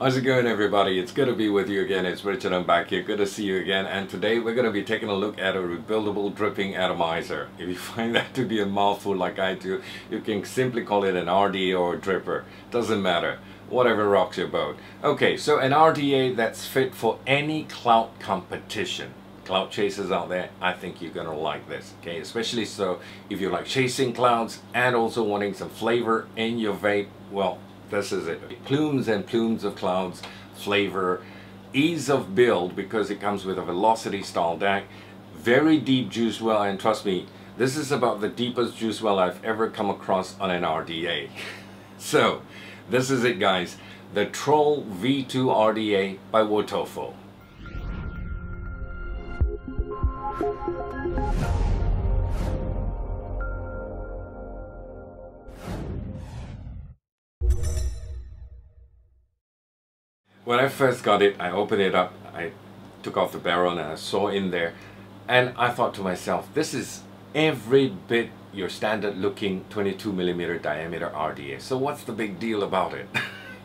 How's it going, everybody? It's good to be with you again. It's Richard. I'm back here. Good to see you again. And today we're going to be taking a look at a rebuildable dripping atomizer. If you find that to be a mouthful like I do, you can simply call it an RDA or a dripper. Doesn't matter. Whatever rocks your boat. Okay, so an RDA that's fit for any clout competition. Cloud chasers out there, I think you're gonna like this, okay? Especially so if you like chasing clouds and also wanting some flavor in your vape. Well, this is it. Plumes and plumes of clouds, flavor, ease of build because it comes with a Velocity style DAC, very deep juice well, and trust me, this is about the deepest juice well I've ever come across on an RDA. So, this is it, guys. The Troll V2 RDA by Wotofo. When I first got it, I opened it up, I took off the barrel and I saw in there, and I thought to myself, this is every bit your standard looking 22mm diameter RDA, so what's the big deal about it?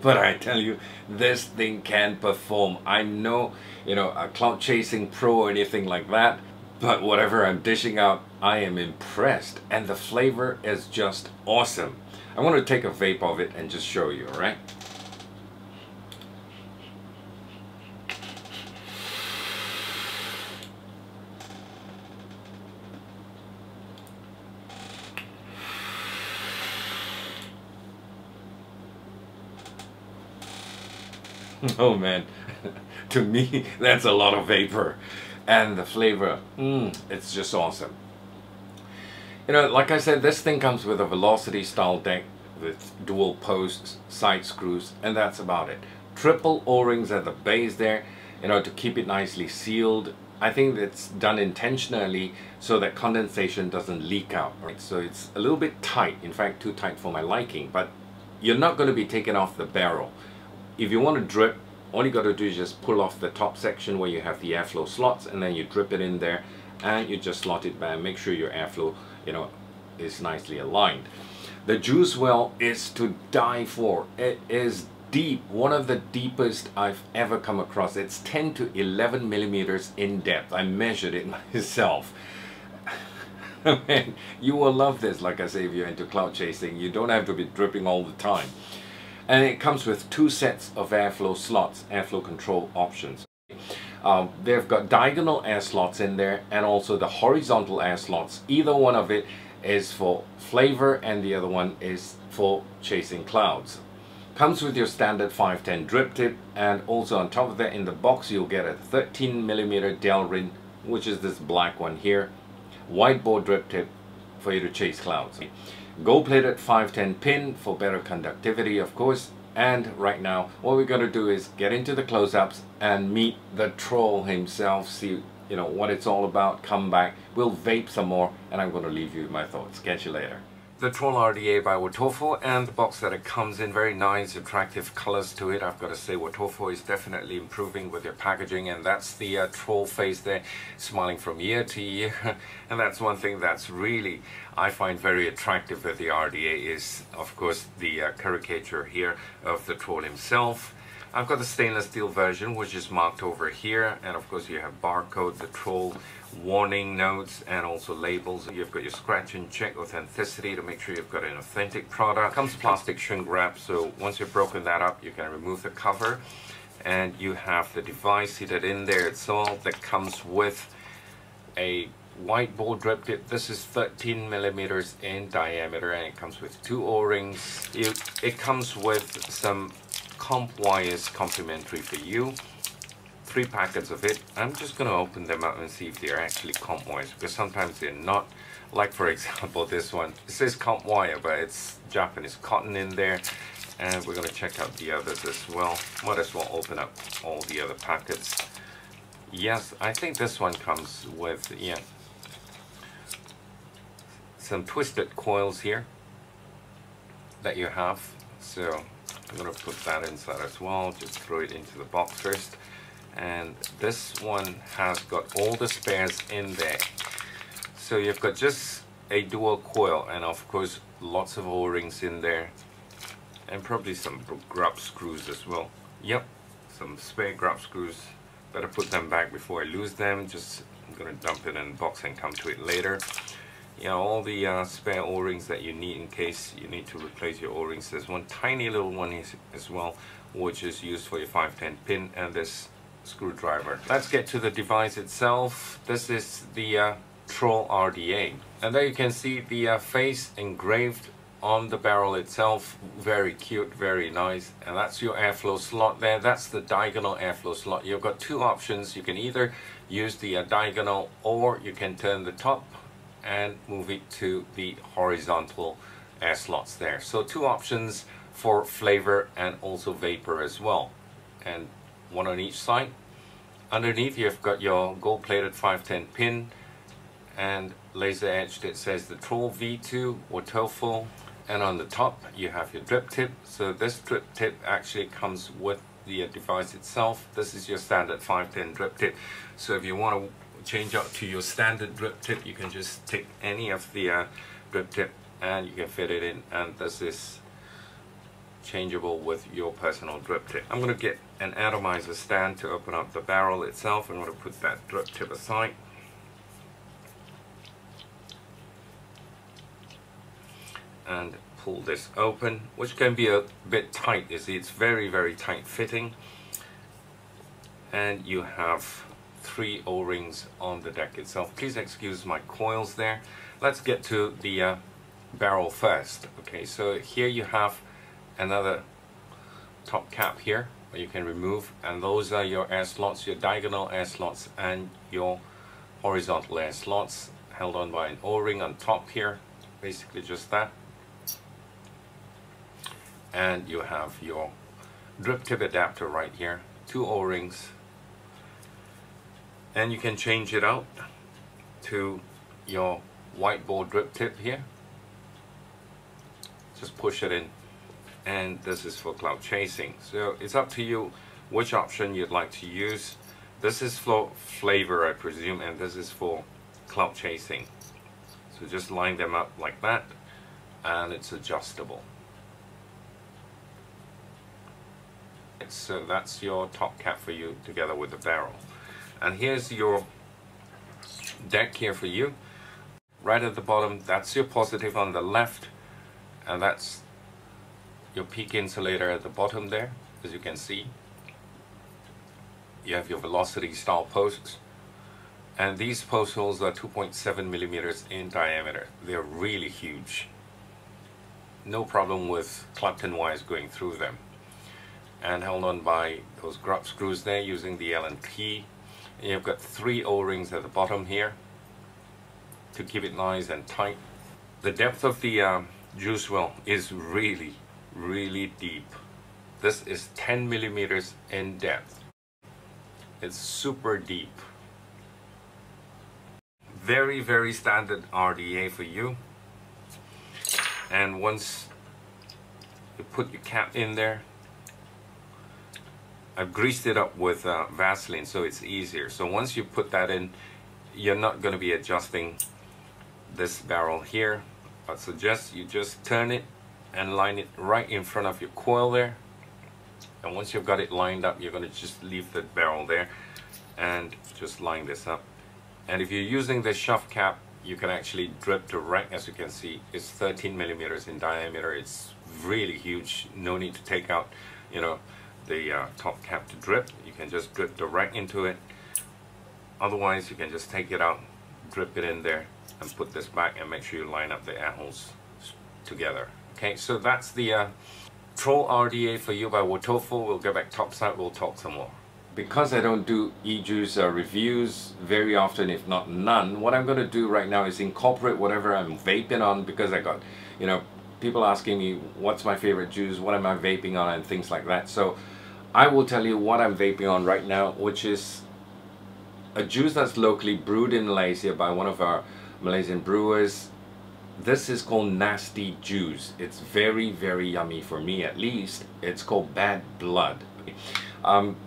But I tell you, this thing can perform. I'm no, a cloud chasing pro or anything like that, but whatever I'm dishing out, I am impressed, and the flavor is just awesome. I want to take a vape of it and just show you, alright? Oh man, to me that's a lot of vapor, and the flavor, it's just awesome. Like I said, this thing comes with a Velocity style deck with dual posts, side screws, and that's about it. Triple O-rings at the base there, to keep it nicely sealed. I think it's done intentionally so that condensation doesn't leak out, right? So it's a little bit tight, in fact too tight for my liking, but you're not going to be taken off the barrel. If you want to drip, all you got to do is just pull off the top section where you have the airflow slots, and then you drip it in there, and you just slot it back. Make sure your airflow, is nicely aligned. The juice well is to die for. It is deep, one of the deepest I've ever come across. It's 10 to 11 millimeters in depth. I measured it myself. Man, you will love this. Like I say, if you're into cloud chasing, you don't have to be dripping all the time. And it comes with two sets of airflow slots, airflow control options. They've got diagonal air slots in there and also the horizontal air slots. Either one of it is for flavor and the other one is for chasing clouds. Comes with your standard 510 drip tip, and also on top of that in the box you'll get a 13mm Delrin, which is this black one here, wide bore drip tip for you to chase clouds. Gold-plated 510 pin for better conductivity, of course. And right now what we're going to do is get into the close-ups and meet the troll himself, see what it's all about. Come back, we'll vape some more, and I'm going to leave you with my thoughts. Catch you later. The Troll RDA by Wotofo, and the box that it comes in, very nice attractive colors to it. I've got to say, Wotofo is definitely improving with their packaging, and that's the troll face there, smiling from ear to ear. And that's one thing that's really, I find very attractive with the RDA is, of course, the caricature here of the troll himself. I've got the stainless steel version, which is marked over here, and of course you have barcode, the troll, warning notes, and also labels. You've got your scratch and check authenticity to make sure you've got an authentic product. Comes plastic shrink wrap, so once you've broken that up you can remove the cover, and you have the device seated in there itself that comes with a white ball drip tip. This is 13 millimeters in diameter, and it comes with two O-rings. It comes with some comp wires complimentary for you. 3 packets of it. I'm just going to open them up and see if they're actually comp wires, because sometimes they're not. Like for example this one, it says comp wire but it's Japanese cotton in there, and we're going to check out the others as well. Might as well open up all the other packets. Yes, I think this one comes with, yeah, some twisted coils here that you have, so I'm going to put that inside as well. Just throw it into the box first. And this one has got all the spares in there, so you've got just a dual coil, and of course lots of O-rings in there, and probably some grub screws as well. Yep, some spare grub screws. Better put them back before I lose them. Just I'm gonna dump it in the box and come to it later. Yeah, all the spare O-rings that you need in case you need to replace your O-rings. There's one tiny little one here as well, which is used for your 510 pin, and this screwdriver. Let's get to the device itself. This is the Troll RDA, and there you can see the face engraved on the barrel itself. Very cute, very nice. And that's your airflow slot there. That's the diagonal airflow slot. You've got two options. You can either use the diagonal, or you can turn the top and move it to the horizontal air slots there. So two options for flavor and also vapor as well, and one on each side. Underneath you've got your gold plated 510 pin and laser edged. It says the Troll V2 Wotofo, and on the top you have your drip tip. So this drip tip actually comes with the device itself. This is your standard 510 drip tip. So if you want to change up to your standard drip tip, you can just take any of the drip tip and you can fit it in, and this is changeable with your personal drip tip. I'm going to get an atomizer stand to open up the barrel itself. I'm going to put that drip tip aside. And pull this open, which can be a bit tight. You see, it's very, very tight fitting. And you have three O-rings on the deck itself. Please excuse my coils there. Let's get to the barrel first. Okay, so here you have another top cap here that you can remove, and those are your air slots, your diagonal air slots and your horizontal air slots, held on by an O-ring on top here. Basically just that. And you have your drip tip adapter right here, two O-rings, and you can change it out to your white ball drip tip here. Just push it in, and this is for cloud chasing. So it's up to you which option you'd like to use. This is for flavor, I presume, and this is for cloud chasing. So just line them up like that, and it's adjustable. So that's your top cap for you together with the barrel. And here's your deck here for you. Right at the bottom, that's your positive on the left, and that's your PEEK insulator at the bottom there. As you can see, you have your Velocity style posts, and these post holes are 2.7 millimeters in diameter. They're really huge. No problem with Clapton wires going through them, and held on by those grub screws there using the Allen key. And you've got three O-rings at the bottom here to keep it nice and tight. The depth of the juice well is really, really deep. This is 10 millimeters in depth. It's super deep. Very, very standard RDA for you. And once you put your cap in there, I've greased it up with Vaseline, so it's easier. So once you put that in, you're not going to be adjusting this barrel here. I suggest you just turn it and line it right in front of your coil there. And once you've got it lined up, you're going to just leave the barrel there and just line this up. And if you're using the shove cap, you can actually drip direct. As you can see, it's 13 millimeters in diameter. It's really huge. No need to take out, you know, the top cap to drip. You can just drip direct into it. Otherwise, you can just take it out, drip it in there, and put this back, and make sure you line up the air holes together. Okay, so that's the Troll RDA for you by Wotofo. We'll go back topside, we'll talk some more. Because I don't do e-juice reviews very often, if not none, what I'm going to do right now is incorporate whatever I'm vaping on, because I got, you know, people asking me what's my favorite juice, what am I vaping on, and things like that. So I will tell you what I'm vaping on right now, which is a juice that's locally brewed in Malaysia by one of our Malaysian brewers. This is called Nasty Juice. It's very, very yummy, for me at least. It's called Bad Blood.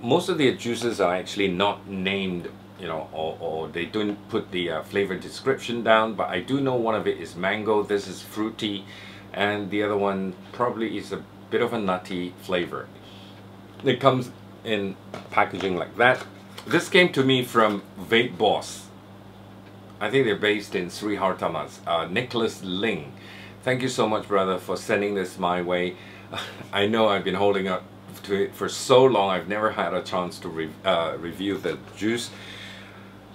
Most of the juices are actually not named, you know, or they don't put the flavor description down, but I do know one of it is mango. This is fruity, and the other one probably is a bit of a nutty flavor. It comes in packaging like that. This came to me from Vape Boss. I think they're based in Sri Hartamas. Nicholas Ling. Thank you so much, brother, for sending this my way. I know I've been holding up to it for so long. I've never had a chance to review the juice.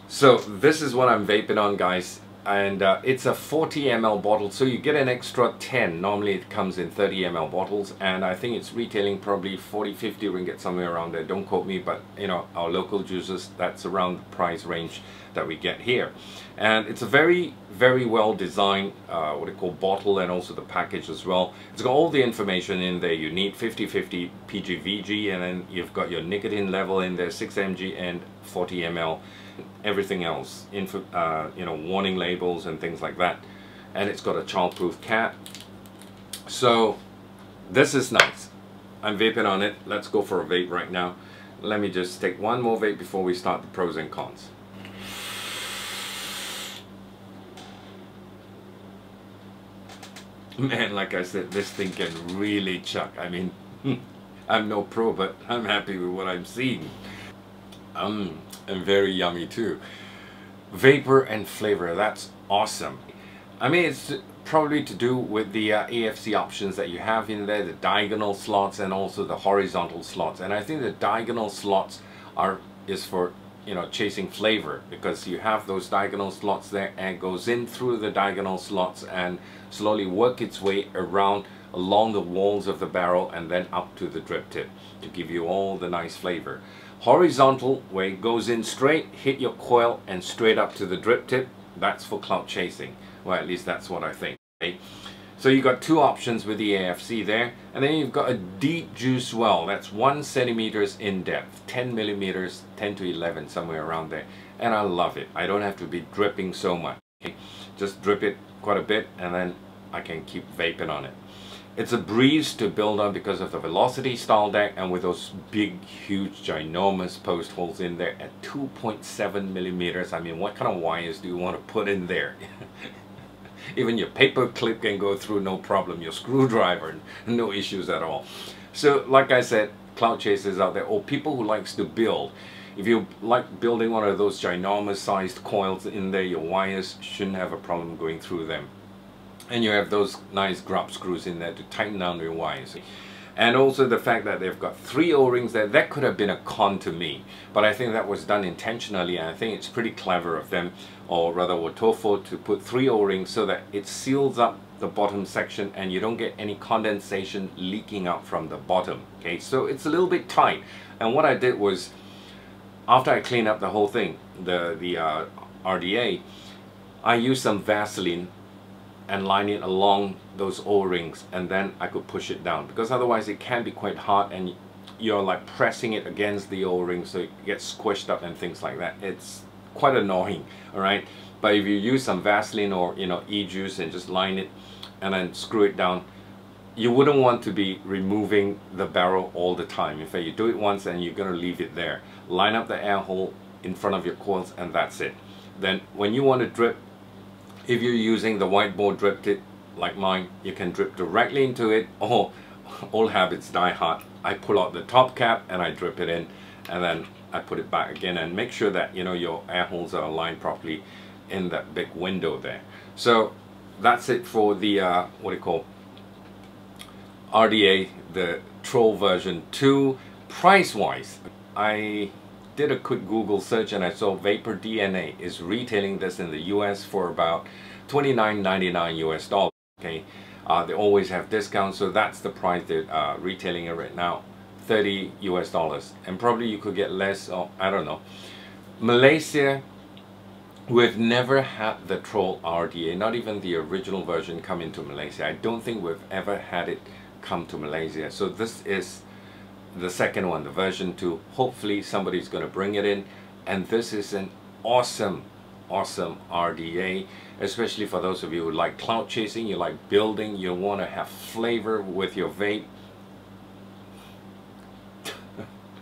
So this is what I'm vaping on, guys. And it's a 40 ml bottle, so you get an extra 10. Normally it comes in 30 ml bottles, and I think it's retailing probably 40-50 ringgit, somewhere around there. Don't quote me, but you know, our local juices, that's around the price range that we get here. And it's a very, very well designed what they call bottle, and also the package as well. It's got all the information in there you need. 50-50 PGVG, and then you've got your nicotine level in there, 6 mg and 40 ml. Everything else, info, you know, warning labels and things like that. And it's got a childproof cap. So this is nice. I'm vaping on it. Let's go for a vape right now. Let me just take one more vape before we start the pros and cons. Man, like I said, this thing can really chuck. I mean, I'm no pro, but I'm happy with what I'm seeing. And very yummy too. Vapor and flavor, that's awesome. I mean, it's probably to do with the AFC options that you have in there, the diagonal slots and also the horizontal slots. And I think the diagonal slots is for, you know, chasing flavor, because you have those diagonal slots there, and goes in through the diagonal slots and slowly work its way around along the walls of the barrel and then up to the drip tip to give you all the nice flavor. Horizontal, where it goes in straight, hit your coil and straight up to the drip tip, that's for clout chasing. Well, at least that's what I think. Okay? So you've got two options with the AFC there, and then you've got a deep juice well. That's 1 centimeter in depth, 10 millimeters, 10 to 11, somewhere around there. And I love it. I don't have to be dripping so much. Okay? Just drip it quite a bit, and then I can keep vaping on it. It's a breeze to build on because of the Velocity style deck, and with those big, huge, ginormous post holes in there at 2.7 millimeters. I mean, what kind of wires do you want to put in there? Even your paper clip can go through, no problem. Your screwdriver, no issues at all. So, like I said, clout chasers out there, or people who likes to build. If you like building one of those ginormous sized coils in there, your wires shouldn't have a problem going through them. And you have those nice grub screws in there to tighten down your wires. And also the fact that they've got 3 O-rings there, that could have been a con to me. But I think that was done intentionally, and I think it's pretty clever of them, or rather Wotofo, to put 3 O-rings so that it seals up the bottom section and you don't get any condensation leaking out from the bottom. Okay, so it's a little bit tight. And what I did was, after I cleaned up the whole thing, the RDA, I used some Vaseline and line it along those O-rings, and then I could push it down, because otherwise it can be quite hard and you're like pressing it against the O-ring, so it gets squished up and things like that. It's quite annoying, alright? But if you use some Vaseline or, you know, E-juice and just line it and then screw it down, you wouldn't want to be removing the barrel all the time. In fact, you do it once and you're gonna leave it there. Line up the air hole in front of your coils, and that's it. Then when you want to drip, if you're using the whiteboard drip tip like mine, you can drip directly into it. Oh, all habits die hard. I pull out the top cap and I drip it in, and then I put it back again, and make sure that, you know, your air holes are aligned properly in that big window there. So that's it for the what do you call RDA, the Troll version 2. Price wise, I did a quick Google search and I saw Vapor DNA is retailing this in the US for about $29.99 US. Okay, they always have discounts, so that's the price they're retailing it right now, $30 US. And probably you could get less, or I don't know. Malaysia, we've never had the Troll RDA, not even the original version, come into Malaysia. I don't think we've ever had it come to Malaysia, so this is the second one, the version 2. Hopefully somebody's going to bring it in, and this is an awesome RDA, especially for those of you who like clout chasing, you like building, you want to have flavor with your vape.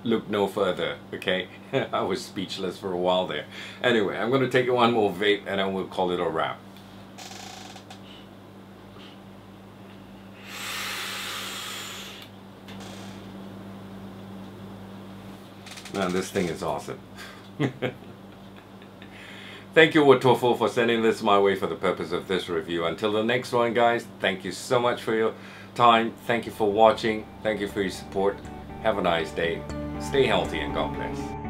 Look no further, okay? I was speechless for a while there. Anyway, I'm going to take one more vape and then we'll call it a wrap. Man, this thing is awesome. Thank you, Wotofo, for sending this my way for the purpose of this review. Until the next one, guys, thank you so much for your time. Thank you for watching. Thank you for your support. Have a nice day. Stay healthy and God bless.